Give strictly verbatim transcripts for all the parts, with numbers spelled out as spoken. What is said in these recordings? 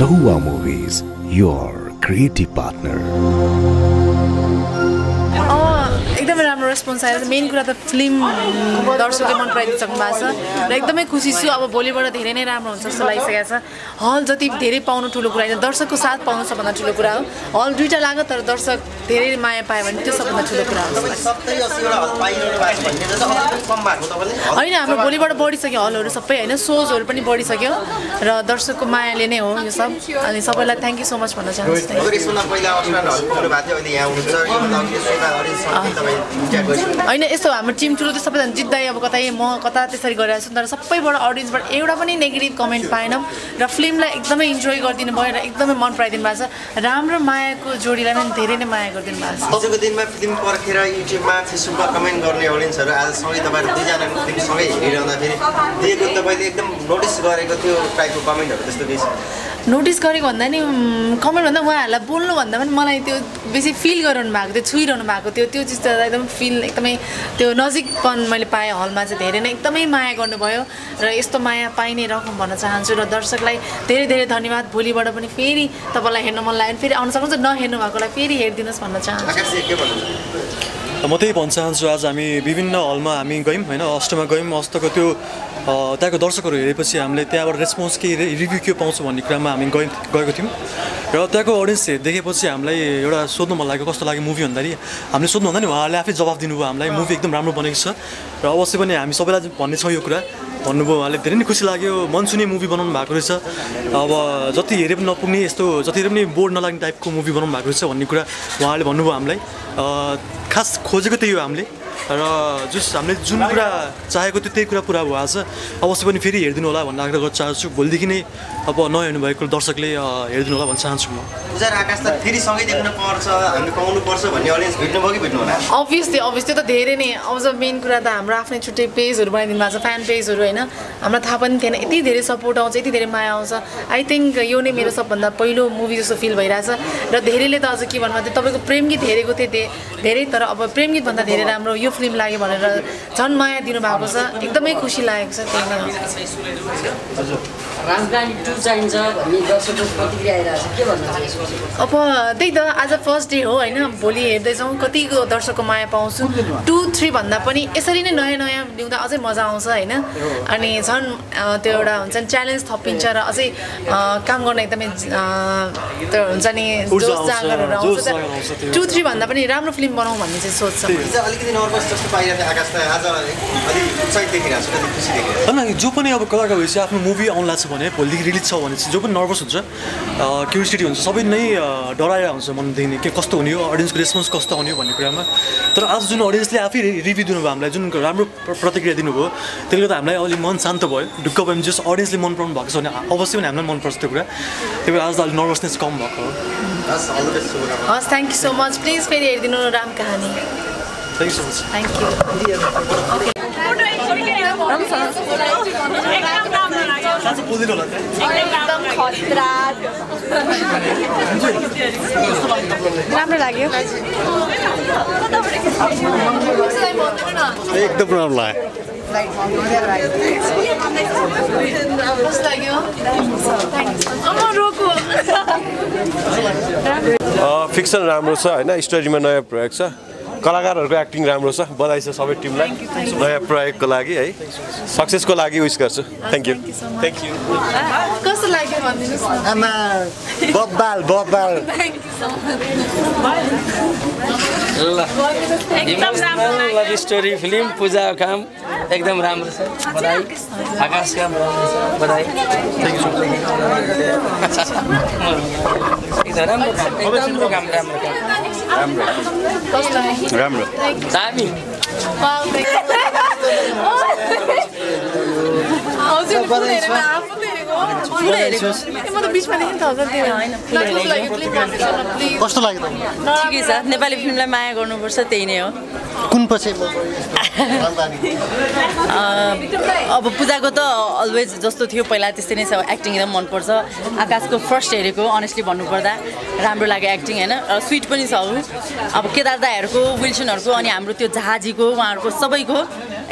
Tahuwa Movies, your creative partner. Response आयो main कुरा त फिल्म दर्शकले मन पराइदिसक्नु भएको छ र एकदमै खुसी छु अब भोलिबाट धेरै नै राम्रो हुन्छ जस्तो लागिसकेको छ हल जति धेरै पाउनु ठुलो कुरा हैन दर्शकको साथ पाउनु सबभन्दा ठुलो कुरा हो हल दुईटा लाग्यो तर दर्शक धेरै माया पाए भने त्यो सबभन्दा ठुलो कुरा हो हैन हाम्रो भोलिबाट बढिसक्यो हलहरु सबै हैन सोजहरु पनि बढिसक्यो र दर्शकको मायाले नै हो यो सब अनि सबैलाई थ्यांक यू सो मच भन्न चाहन्छु I know so I'm a team to the sub and did I have a more Sapabora audience, but every negative comment pine up the film like the enjoy got in a boy like the Mount Pride in Massa, Ramra Maya Jodi Lemon Terina Maya got in Massa. Also within my film for Hira, YouTube Max, Super Comment Gordy audience, as sorry about Dijan and things away. They got the way they notice where I got to try to comment up this to this. Notice going on then comment on the wall, a bull on them, Malay busy feel on Mac, the sweet on Mac, the two just feel. एकदमै त्यो नजिकपन मैले पाए हलमा चाहिँ धेरै नै एकदमै माया गर्नुभयो र यस्तो माया पाइ नै रकम भन्न चाहन्छु र दर्शकलाई धेरै धेरै धन्यवाद भोलिबाट पनि फेरि तपाईलाई हेर्न मन लाग्यो फेरि आउन सक्नुहुन्छ नहेर्नु भएकोलाई फेरि हेर्दिनुस् भन्न चाहन्छु आकाशजी के भन्नुहुन्छ म त्यही भन्न चाहन्छु आज हामी विभिन्न हलमा हामी गयौं हैन अष्टमा गयौं अष्टको त्यो त्यहाँको दर्शकहरु हेरेपछि हामीले त्यहाँबाट रेस्पोन्स के रिभ्यु के पाउँछ भन्ने क्रममा हामी गएको थियौं र त्यहाँको ऑडियन्स देखेपछि हामीलाई एउटा सोध्नु मन लाग्यो कस्तो लाग्यो मुभी भन्दाखेरि हामीले सोध्नु भन्दा नि उहाँले आफै जवाफ दिनुभयो हामीलाई मुभी एकदम राम्रो बनेको छ र अवश्य पनि हामी सबैलाई भन्ने छौं यो कुरा भन्नुभयो उहाँले धेरै नै खुसी लाग्यो मनसुनी मुभी बनाउनु भएको रहेछ अब जति हेरे पनि नपुग्ने यस्तो जति हेरे पनि बोर नलाग्ने टाइपको मुभी बनाउनु भएको रहेछ भन्ने कुरा उहाँले भन्नुभयो हामीलाई खास खोजेको त्यही हो हामीले र जस हामीले जुन कुरा चाहेको त्यो त्यही कुरा पुरा भएको छ अवश्य पनि फेरि हेर्दिनु होला भन्ने आग्रह गर्न चाहन्छु भोलिदेखि नै अब नहेर्नु भएको दर्शकले हेर्दिनु होला भन्न चाहन्छु म पूजा र आकाश त फेरि सँगै देख्न पर्छ हामीले पाउनु पर्छ भन्ने ऑडियन्स भेट्नु भयो कि भेट्नु होला obviously obviously त धेरै नै अझ मेन कुरा त हाम्रो आफ्नै छुट्टै पेजहरु बनाइदिनु भएको छ फ्यान पेजहरु हैन हामीलाई थाहा पनि थिएन यति धेरै सपोर्ट आउँछ यति धेरै माया आउँछ आई थिंक यो नै मेरो सबभन्दा पहिलो मुभी जस्तो फिल भइराछ र धेरैले त अझ के भन्नुहुन्छ तपाईको प्रेम गीत हेरेको थिए धेरै तर अब प्रेम गीत भन्दा धेरै राम्रो यो फिल्म लाग्यो भनेर झन् माया दिनु भएको छ एकदमै खुसी लागेको छ त्यही नै हजुर राजधानी टु चाहिन्छ भन्ने दर्शकको प्रतिक्रिया आइराछ के भन्नु चाहनुहुन्छ अब त्यही त आज फर्स्ट डे हो हैन भोलि हेर्दै जाऊ कतिको दर्शकको माया पाउँछु टु थ्री भन्दा पनि यसरी नै नयाँ नयाँ ल्याउँदा अझै मजा आउँछ हैन अनि झन् त्यो एउटा हुन्छ नि च्यालेन्ज थपिन्छ र अझै काम गर्न एकदमै त्यो हुन्छ नि जोश जागेर आउँछ टु थ्री भन्दा पनि राम्रो फिल्म बनाऊ भन्ने चाहिँ सोच छ जो पनि अब कलाकार भएपछि आफ्नो मुभी आउन लाग्छ भने भोलिदेखि रिलिज छ भने जो पनि नर्भस हुन्छ क्युरियोसिटी हुन्छ सबै नै डराएर हुन्छ मनदेखि नै के कस्तो हुने हो अडियन्सको रेस्पोन्स कस्तो आउने हो भन्ने कुरामा तर आज जुन अडियन्सले आफै रिभ्यु दिनुभयो हामीलाई जुन राम्रो प्रतिक्रिया दिनुभयो त्यसले गर्दा हामीलाई अलि मन शान्त भयो ढुक्क भयो जस अडियन्सले मन पराउनु भएको छ भने अवश्य पनि हामीलाई मनपर्छ त्यो कुरा त्यही भएर आज अलिक नर्भसनेस कम भएको हो हस् thank you so much please फेरि हेरिदिनु राम कहानी Thank you so much. Thank you. Okay. राम्रो लाग्यो एकदम राम्रो लाग्यो Like, I'm going to write it. What's that, you? Thanks. I'm not Roku. Fiction राम्रो छ हैन स्टोरीमा नयाँ प्रयोग छ कलाकारहरुको एक्टिङ राम्रो छ बधाई छ सबै टिमलाई नयाँ प्रयोगको लागि है सक्सेसको लागि विश गर्छु थ्यांक यू थ्यांक यू कस्तो लाग्यो भन्दिनुस् न आमा बब्बाल बब्बाल थ्यांक यू सो मच एकदम राम्रो लाग्यो लभ स्टोरी फिल्म पूजा काम एकदम राम्रो छ बधाई आकाश काम राम्रो छ बधाई थ्यांक यू एकदम राम्रो काम राम्रो राम्रो राम्रो दामी वाउ हजुर बधाईमा आफुले हेरेको मैले हेरेको म त बीचमा देखिन थाउजन्ड दिने हैन कस्तो लाग्यो ठिकै छ नेपाली फिल्मलाई माया गर्नुपर्छ त्यही नै हो कुन पछि म अब पूजाको त अलवेज जस्तो थियो पहिला त्यस्तै नै छ एक्टिङ एकदम मन पर्छ आकाशको फर्स्ट हेरेको अनेस्टली भन्नु पर्दा राम्रो लाग्यो एक्टिङ हैन र स्वीट पनि छ अब केदार दाइहरुको विल्सनहरुको अनि हाम्रो त्यो जहाजीको उहाँहरुको सबैको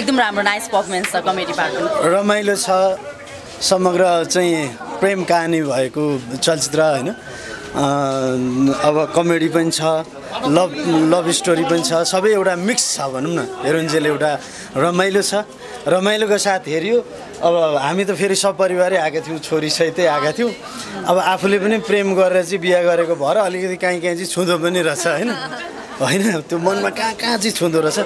एकदम राम्रो नाइस परफर्मेन्स छ कमेडी पार्टको रमाइलो छ समग्र चाहिँ प्रेम कहानी भएको चलचित्र हैन अब कमेडी पनि छ लभ लभ स्टोरी पनि छ सबै एउटा मिक्स छ भनौं न हेरोन्जेल एउटा रमाइलो छ रमाइलोको साथ हेरियो अब हामी त फेरि सपरिवारै आके थियौ छोरी सहितै आके थियौ अब आफूले पनि प्रेम गरेर चाहिँ बिहे गरेको भएर अलिकति काई काई चाहिँ छुँदो पनि रहछ हैन हैन त्यो मनमा कहाँ कहाँ चाहिँ छुँदो रहछ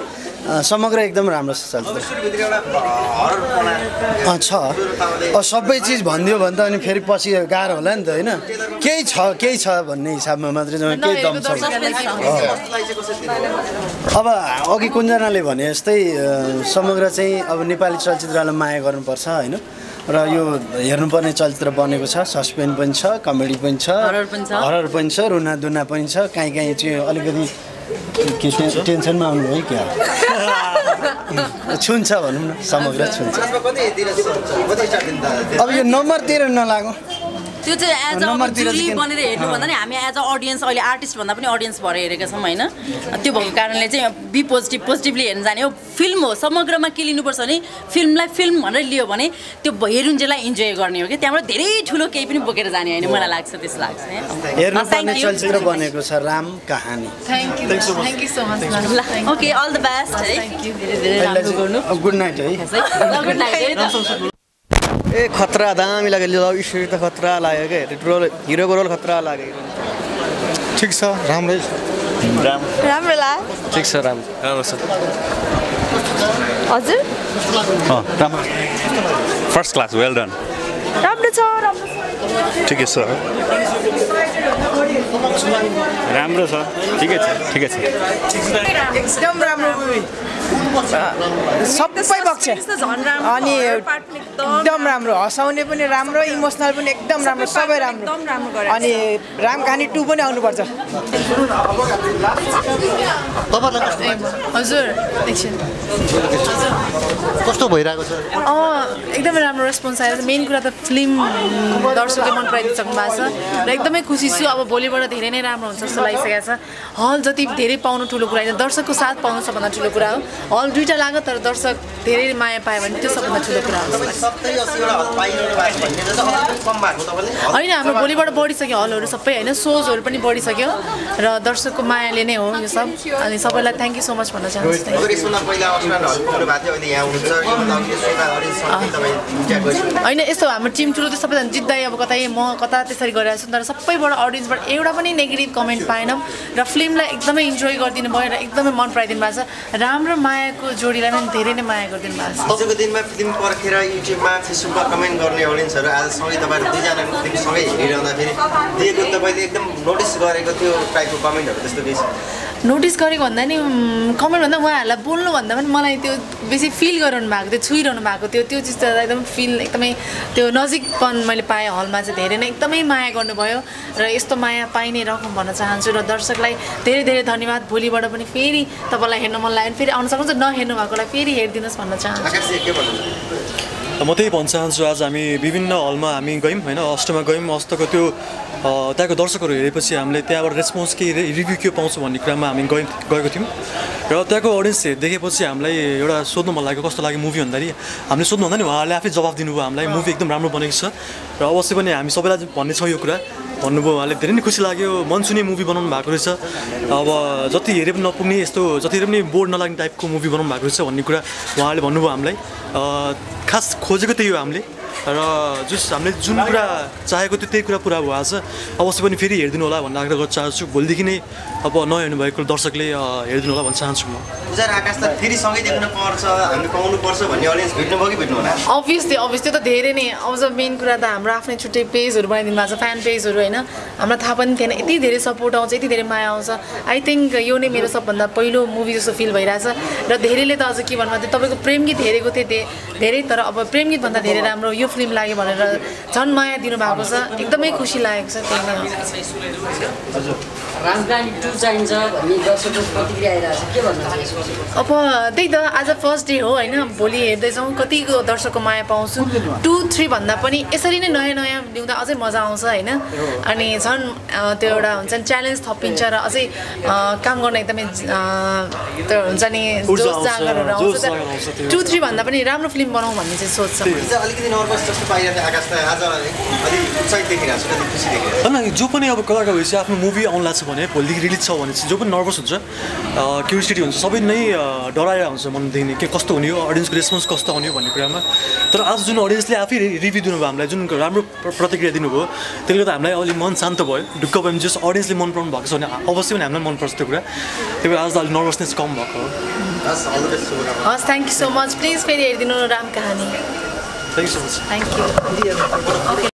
समग्र एकदम राम्रो छ चलचित्र सबै चीज भन्दियो भने त अनि फेरि पछि गाह्रो होला नि त हैन केही छ केही छ भन्ने हिसाबमा मात्र जम्मा केही दम छ अब अघि कुञ्जनाले भने जस्तै समग्र चाहिँ अब नेपाली चलचित्रलाई माया गर्नुपर्छ हैन र यो हेर्नुपर्ने चलचित्र बनेको छ सस्पेन्स पनि छ कमेडी पनि छ हरर पनि छ रुनादुना पनि छ काई काई चाहिँ अलिकति किसिम टेन्सनमा आउनु भयो क्या छुन्छ भनौं न समग्र छुन्छ अब यो नम्बर तेह्र नलागो त्यो चाहिँ एज अ जुली बनेर हेर्नु भन्दा नि हामी एज अ ऑडियन्स अहिले आर्टिस्ट भन्दा पनि ऑडियन्स भएर हेरेका छम हैन त्यो भएको कारणले चाहिँ बी पोजिटिभ पोजिटिभली हेर्न जाने हो फिल्म हो समग्रमा के लिनु पर्छ नि फिल्मलाई फिल्म भनेर लियो भने त्यो हेरुन्जेलाई इन्जोय गर्ने हो के त्यहाँबाट धेरै ठुलो केही पनि बोकेर जाने हैन मलाई लाग्छ त्यस लाग्छ हेर्नु पर्ने चलचित्र बनेको छ Ram Kahani thank you thank you so much okay all the best thank you धेरै धेरै राम्रो गर्नु गुड नाइट है गुड नाइट ए खतरा दामी लाग्यो लभ स्टोरी त खतरा लाग्यो के रोल हिरोको रोल खतरा लाग्यो ठीक छ राम्रै छ राम्रो राम्रो ला ठीक छ राम्रो राम्रो छ हजुर अ राम्रो फर्स्ट क्लास वेल डन राम्रो छ राम्रो छ ठीक छ राम्रो छ ठीकै छ ठीकै छ एकदम राम्रो मुभी सबै पक्ष अनि एकदम राम्रो हसाउने पनि राम्रो इमोसनल पनि एकदम राम्रो सबै राम्रो अनि राम कहानी टु पनि आउनु पर्छ हजुर एकछिन कस्तो भइराको छ अ एकदमै राम्रो रेस्पोन्स आयो मेन कुरा त फिल्म दर्शकले मन पराइदिसक्नु भएको छ र एकदमै खुसी छु अब भोलिबाट धेरै नै राम्रो हुन्छ जस्तो लागिसकेको छ हल जति धेरै पाउनु ठुलो कुरा हैन दर्शकको साथ पाउनु सबभन्दा ठुलो कुरा हो हल दुईटा लाग्यो तर दर्शक धेरै माया पाए भने त्यो सबभन्दा ठुलो कुरा हो हैन हाम्रो भोलिबाट बढिसक्यो हलहरु सबै हैन सोजहरु पनि बढिसक्यो र दर्शकको मायाले नै हो यो सब अनि सबैलाई थ्यांक यू सो मच भन्न चाहन्छु हैन यस्तो हाम्रो टिम ठुलो त्यो सबैजना जित्दै अब कतै म कता त्यसरी गरिरहेको छु तर सबैबाट अडियन्सबाट एउटा पनि नेगेटिभ कमेन्ट पाएनम र फिल्मलाई एकदमै इन्जोय गरिदिनु भयो र एकदमै मन पराइदिनु भएको छ राम्रो मायाको जोडीलाई पनि धेरै नै माया गरिदिनु भएको छ आजको दिनमा फिल्म परखेर युट्युबमा फेसबुकमा कमेन्ट गर्ने अडियन्सहरु आज सँगै तपाईहरु दुई जनाको फिल्म सँगै हेरिरहँदा फेरि दिएको तपाईले एकदम नोटिस गरेको त्यो टाइपको कमेन्टहरु त्यस्तो बेस नोटिस गरेको भन्दा नि कमेन्ट भन्दा उहाँहरुलाई बोल्नु भन्दा पनि मलाई त्यो बेसी फिल गराउनु भएको त्यो छुइरहनु भएको त्यो त्यो चिज चाहिँ एकदम फिल एकदमै त्यो नजिकपन मैले पाएँ हलमा चाहिँ धेरै नै एकदमै माया गर्नुभयो र यस्तो माया पाइने रकम भन्न चाहन्छु र दर्शकलाई धेरै धेरै धन्यवाद भोलिबाट पनि फेरि तपाईलाई हेर्न मन लाग्यो फेरि आउन सक्नुहुन्छ नहेर्नु भएकोलाई फेरि हेरिदिनुस् भन्न चाहन्छु म त्यही भन्न चाहन्छु आज हामी विभिन्न हलमा हामी गयौं हैन अष्टमा गयौं अष्टको त्यो त्यहाँको दर्शकहरु हेरेपछि हामीले त्यहाँबाट रेस्पोन्स के रिभ्यू के पाउँछ भन्ने क्रममा हामी गयौं गएको थियौं र त्यहाँको ऑडियन्स देखेपछि हामीलाई एउटा सोध्न मन लाग्यो कस्तो लाग्यो मुभी भन्दा नि हामीले सोध्नु भन्दा नि उहाँहरुले आफै जवाफ दिनुभयो हामीलाई मुभी एकदम राम्रो बनेको छ र अवश्य पनि हामी सबैलाई भन्ने छ यो कुरा भन्नुभयो उहाँले धेरै नै खुसी लाग्यो मनसुनी मुभी बनाउनु भएको रहेछ अब जति हेरे पनि नपुग्ने यस्तो जति हेरे पनि बोर नलाग्ने टाइपको मुभी बनाउनु भएको रहेछ भन्ने कुरा उहाँले भन्नुभयो हामीलाई खास खोजेको त्यही हो हामीले र जस हामीले जुन कुरा चाहेको त्यो त्यही कुरा पुरा भयो आज अवश्य पनि फेरि हेरिदिनु होला भन्ने आग्रह गर्न चाहन्छु भोलिदेखि नै अब नहेर्नु भएको दर्शकले हेरिदिनु होला भन्न चाहन्छु म पूजा आकाश त फेरि सँगै देख्न पर्छ हामीले पाउनु पर्छ भन्ने ऑडियन्स भेट्नु भयो कि भेट्नु होला अभियसली अभियसली त धेरै नै अब मेन कुरा त हाम्रो आफ्नै छुट्टै पेजहरु बनाइदिनु भएको छ फ्यान पेजहरु हैन हामीलाई थाहा पनि थिएन यति धेरै सपोर्ट आउँछ यति धेरै माया आउँछ आई थिंक यो नै मेरो सबभन्दा पहिलो मुभी जस्तो फिल भइराछ र धेरैले त अझ के भन्नु भन्थे तपाईको प्रेम गीत हेरेको थिए धेरै तर अब प्रेम गीत भन्दा धेरै राम्रो यो फिल्म लाग्यो भनेर झन् माया दिनु भएको छ एकदमै खुसी लागेको छ त्यही नै अब त्यही त आज फर्स्ट डे हो हैन भोलि हेर्दै जाऊ कतिको दर्शकको माया पाउँछु टू थ्री भन्दा पनि यसरी नै नयाँ नयाँ ल्याउँदा अझै मजा आउँछ हैन अनि झन् त्यो एउटा हुन्छ नि च्यालेन्ज थपिन्छ र अझै काम गर्न एकदमै त्यो हुन्छ नि जोस जागेर आउँछ टू थ्री भन्दा पनि राम्रो फिल्म बनाऊ भन्ने चाहिँ सोच छ हिजो अलिकति नर्भस जस्तो पाइरहेथे आकाश त आज अलि उत्साहित देखिरहेछ अलि खुसी देखिरहेछ हैन जो पनि अब कलाकार भइसक्यो आफ्नो मुभी आउन लाग्छ भने भोलि रिलिज छ भने जो पनि नर्भस हुन्छ क्युरियोसिटी हुन्छ सबै नै डराएर हुन्छ मन देखिने के कस्तो हुने हो अडियन्सको रेस्पोन्स कस्तो आउने भन्ने कुरामा तर आज जुन अडियन्सले आफै रिभ्यु दिनुभयो हामीलाई जुन राम्रो प्रतिक्रिया दिनुभयो त्यसले गर्दा हामीलाई अलि मन शान्त भयो ढुक्क भयो जस अडियन्सले मन पराउनु भएको छ भने अवश्य पनि हामीलाई मन पर्छ त्यो कुरा त्यही भएर आज अलि नर्भसनेस कम भएको हो हस् thank you so much please फेरि हेरिदिनु Ram Kahani thank you so much thank you